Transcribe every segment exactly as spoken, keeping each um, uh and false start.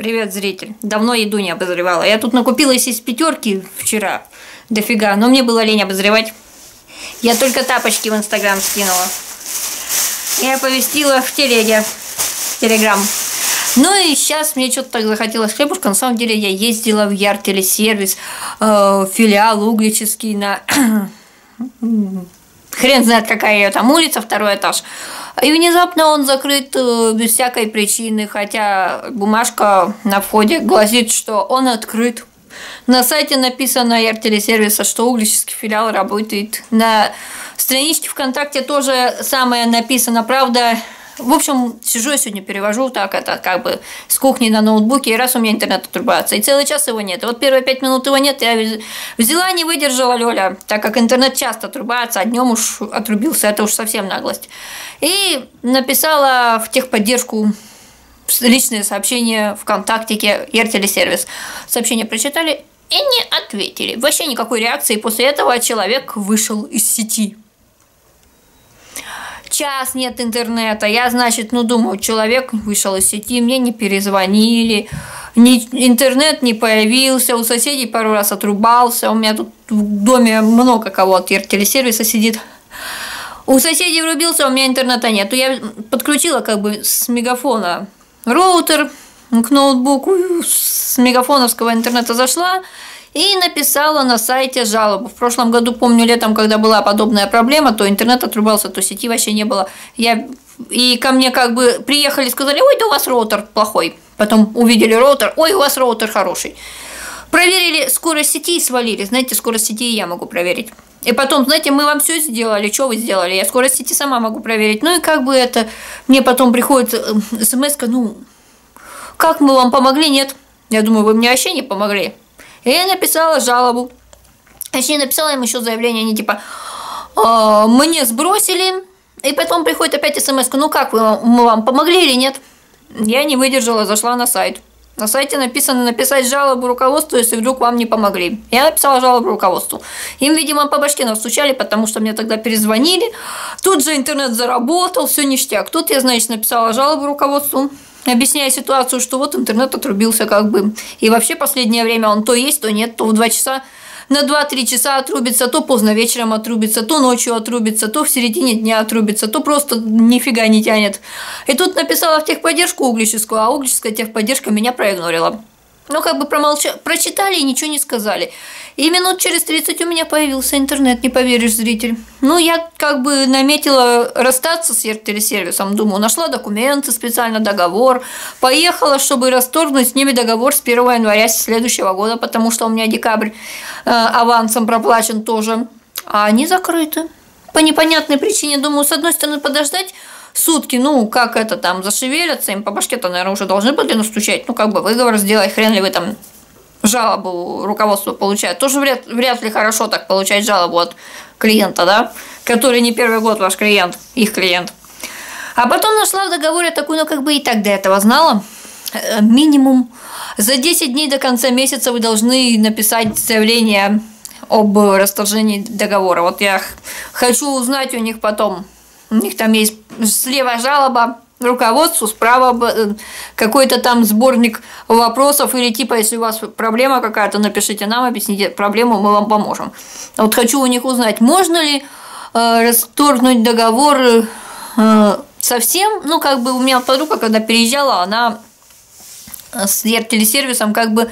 Привет, зритель. Давно еду не обозревала. Я тут накупилась из пятерки вчера. Дофига. Но мне было лень обозревать. Я только тапочки в Инстаграм скинула. Я оповестила в телеге. Телеграм. Ну и сейчас мне что-то так захотелось хлебушка. На самом деле я ездила в Яртелесервис, э, филиал угличский на... Хрен знает, какая ее там улица, второй этаж. И внезапно он закрыт без всякой причины, хотя бумажка на входе гласит, что он открыт. На сайте написано Яртелесервиса, что угличский филиал работает. На страничке ВКонтакте тоже самое написано, правда. В общем, сижу я сегодня, перевожу так это как бы с кухни на ноутбуке, и раз у меня интернет отрубается, и целый час его нет. И вот первые пять минут его нет, я взяла, не выдержала, Лёля, так как интернет часто отрубается, а днем уж отрубился, это уж совсем наглость. И написала в техподдержку личное сообщение ВКонтактике Яртелесервис. Сообщение прочитали и не ответили. Вообще никакой реакции, после этого человек вышел из сети. Час нет интернета, я, значит, ну, думаю, человек вышел из сети, мне не перезвонили, не, интернет не появился, у соседей пару раз отрубался, у меня тут в доме много кого от Яртелесервиса сидит. У соседей врубился, у меня интернета нет. Я подключила как бы с мегафона роутер к ноутбуку, с мегафоновского интернета зашла. И написала на сайте жалобу. В прошлом году, помню, летом, когда была подобная проблема, то интернет отрубался, то сети вообще не было. Я... И ко мне как бы приехали, сказали, ой, да у вас роутер плохой. Потом увидели роутер, ой, у вас роутер хороший. Проверили скорость сети и свалили. Знаете, скорость сети я могу проверить. И потом, знаете, мы вам все сделали, что вы сделали. Я скорость сети сама могу проверить. Ну и как бы это, мне потом приходит смс-ка, ну, как мы вам помогли, нет. Я думаю, вы мне вообще не помогли. И я написала жалобу. Точнее, написала им еще заявление, они типа э, мне сбросили. И потом приходит опять смс, ну как, вы, мы вам помогли или нет? Я не выдержала, зашла на сайт. На сайте написано написать жалобу руководству, если вдруг вам не помогли. Я написала жалобу руководству. Им, видимо, по башке настучали, потому что мне тогда перезвонили. Тут же интернет заработал, все ништяк. Тут я, значит, написала жалобу руководству. Объясняя ситуацию, что вот интернет отрубился как бы. И вообще последнее время он то есть, то нет, то в два часа, на два-три часа отрубится, то поздно вечером отрубится, то ночью отрубится, то в середине дня отрубится, то просто нифига не тянет. И тут написала в техподдержку углическую, а углическая техподдержка меня проигнорила. Ну, как бы промолчали, прочитали и ничего не сказали. И минут через тридцать у меня появился интернет, не поверишь, зритель. Ну, я как бы наметила расстаться с Яртелесервисом, думаю, нашла документы, специально договор, поехала, чтобы расторгнуть с ними договор с первого января следующего года, потому что у меня декабрь э, авансом проплачен тоже, а они закрыты. По непонятной причине, думаю, с одной стороны подождать сутки, ну, как это там, зашевелятся, им по башке-то, наверное, уже должны были настучать, ну, как бы выговор сделать, хрен ли вы там жалобу руководству получают. Тоже вряд, вряд ли хорошо так получать жалобу от клиента, да, который не первый год ваш клиент, их клиент. А потом нашла в договоре такую, ну, как бы и так до этого знала, минимум за десять дней до конца месяца вы должны написать заявление об расторжении договора. Вот я хочу узнать у них потом. У них там есть слева жалоба руководству, справа какой-то там сборник вопросов или типа, если у вас проблема какая-то, напишите нам, объясните проблему, мы вам поможем. Вот хочу у них узнать, можно ли э, расторгнуть договор э, совсем. Ну, как бы у меня подруга, когда переезжала, она с Яртелесервисом как бы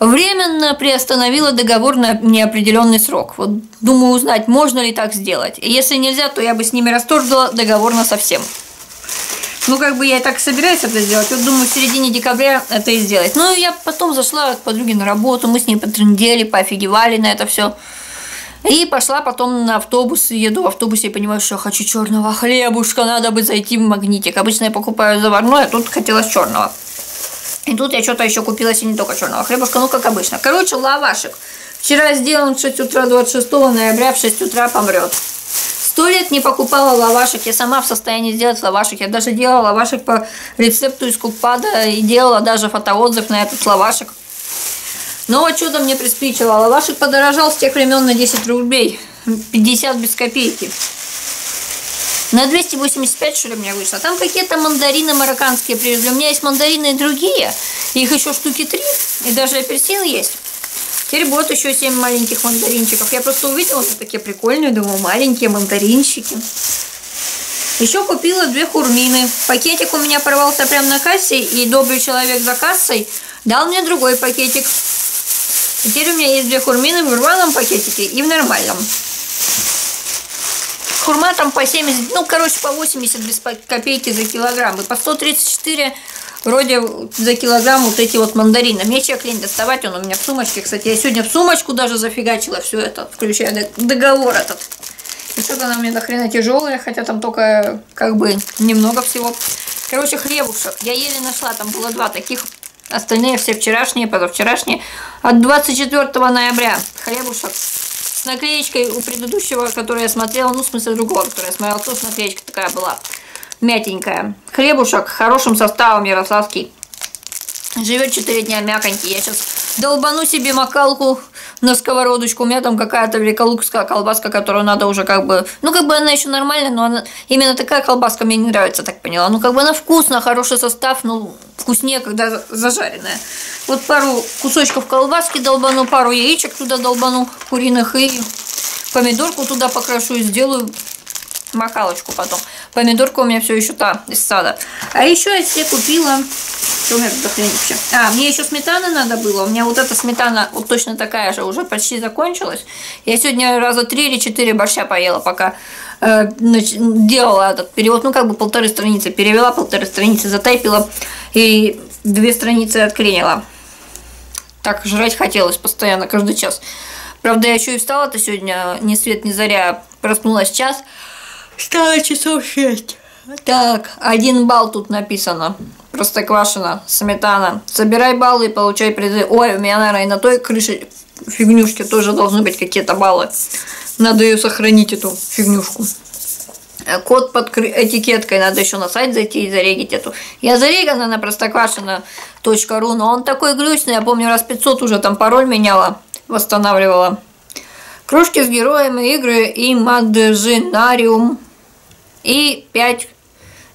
временно приостановила договор на неопределенный срок. Вот думаю узнать, можно ли так сделать. Если нельзя, то я бы с ними расторгла договор на совсем. Ну, как бы я и так собираюсь это сделать. Вот думаю, в середине декабря это и сделать. Ну, я потом зашла к подруге на работу, мы с ней потрындели, пофигевали на это все. И пошла потом на автобус, еду в автобусе и понимаю, что я хочу черного хлебушка, надо бы зайти в Магнитик. Обычно я покупаю заварное, а тут хотелось черного. И тут я что-то еще купила, и не только черного хлебушка, ну как обычно. Короче, лавашек. Вчера сделан в шесть утра, двадцать шестого ноября, в шесть утра помрет. Сто лет не покупала лавашек, я сама в состоянии сделать лавашек. Я даже делала лавашек по рецепту из купада и делала даже фотоотзыв на этот лавашек. Но чудо мне приспичило. Лавашек подорожал с тех времен на десять рублей. пятьдесят без копейки. На двести восемьдесят пять, что ли, у меня вышло. Там какие-то мандарины марокканские привезли. У меня есть мандарины и другие. Их еще штуки три. И даже апельсин есть. Теперь будет еще семь маленьких мандаринчиков. Я просто увидела, что такие прикольные. Думаю, маленькие мандаринчики. Еще купила две хурмины. Пакетик у меня порвался прямо на кассе. И добрый человек за кассой дал мне другой пакетик. Теперь у меня есть две хурмины в рваном пакетике и в нормальном. Хурма там по семьдесят, ну, короче, по восемьдесят без копейки за килограмм. И по сто тридцать четыре вроде за килограмм вот эти вот мандарины. Мне человек лень доставать, он у меня в сумочке. Кстати, я сегодня в сумочку даже зафигачила все это, включая договор этот. И что-то она у меня до хрена тяжелая, хотя там только как бы немного всего. Короче, хлебушек. Я еле нашла, там было два таких. Остальные все вчерашние, позавчерашние. От двадцать четвёртого ноября хлебушек с наклеечкой у предыдущего, который я смотрела, ну, в смысле другого, который я смотрела, тоже наклеечка такая была, мятенькая. Хлебушек хорошим составом, ярославский. Живет четыре дня, мяконький. Я сейчас долбану себе макалку на сковородочку. У меня там какая-то великолукская колбаска, которую надо уже как бы... Ну, как бы она еще нормальная, но она... именно такая колбаска мне не нравится, так поняла. Ну, как бы она вкусная, хороший состав, ну, вкуснее, когда зажаренная. Вот пару кусочков колбаски долбану, пару яичек туда долбану, куриных, и помидорку туда покрашу и сделаю... макалочку потом. Помидорка у меня все еще та, из сада. А еще я себе купила... Что у меня тут хрень вообще? А, мне еще сметаны надо было. У меня вот эта сметана вот точно такая же уже почти закончилась. Я сегодня раза три или четыре борща поела, пока э, делала этот перевод. Ну, как бы полторы страницы перевела, полторы страницы затайпила и две страницы отклеила. Так, жрать хотелось постоянно, каждый час. Правда, я еще и встала-то сегодня, ни свет, ни заря, проснулась час. Стало часов шесть. Так, один балл тут написано. Простоквашина, сметана. Собирай баллы и получай призы. Ой, у меня, наверное, и на той крыше фигнюшки тоже должны быть какие-то баллы. Надо ее сохранить, эту фигнюшку. Код под этикеткой. Надо еще на сайт зайти и зарегить эту. Я зарегана на простоквашина точка ру, но он такой глючный. Я помню, раз пятьсот уже там пароль меняла, восстанавливала. Кружки с героями, игры и Маджинариум. И пять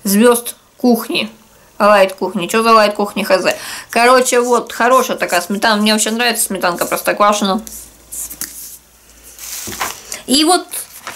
звезд кухни. Лайт кухни. Что за лайт кухни, хз? Короче, вот, хорошая такая сметана. Мне вообще нравится сметанка Простоквашино. И вот,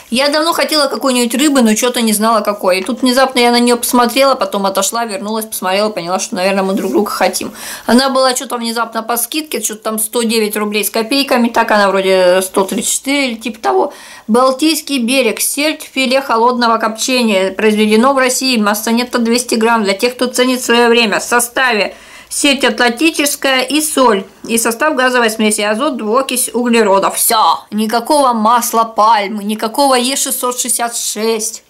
я давно хотела какой-нибудь рыбы, но что-то не знала какой. И тут внезапно я на нее посмотрела, потом отошла, вернулась, посмотрела, поняла, что, наверное, мы друг друга хотим. Она была что-то внезапно по скидке, что-то там сто девять рублей с копейками, так она вроде сто тридцать четыре или типа того. Балтийский берег, сельдь, филе холодного копчения, произведено в России, масса нетто двести грамм, для тех, кто ценит свое время. В составе сельдь атлантическая и соль, и состав газовой смеси, азот, двуокись углерода. Все, никакого масла пальмы, никакого Е шестьсот шестьдесят шесть.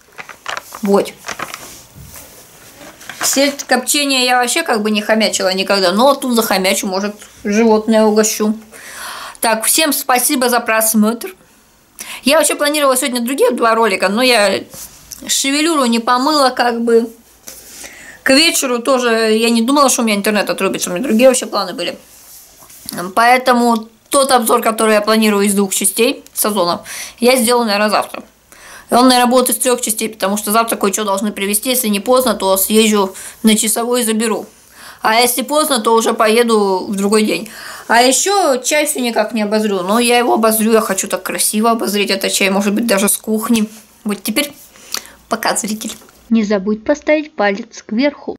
Вот. Сельдь копчения я вообще как бы не хомячила никогда, но тут захомячу, может, животное угощу. Так, всем спасибо за просмотр. Я вообще планировала сегодня другие два ролика, но я шевелюру не помыла как бы. К вечеру тоже я не думала, что у меня интернет отрубится, у меня другие вообще планы были. Поэтому тот обзор, который я планирую из двух частей сезонов, я сделаю, наверное, завтра. И он, наверное, будет из трех частей, потому что завтра кое-что должны привезти. Если не поздно, то съезжу на часовой и заберу. А если поздно, то уже поеду в другой день. А еще чай все никак не обозрю. Но я его обозрю, я хочу так красиво обозреть этот чай, может быть, даже с кухни. Вот теперь пока, зритель. Не забудь поставить палец кверху.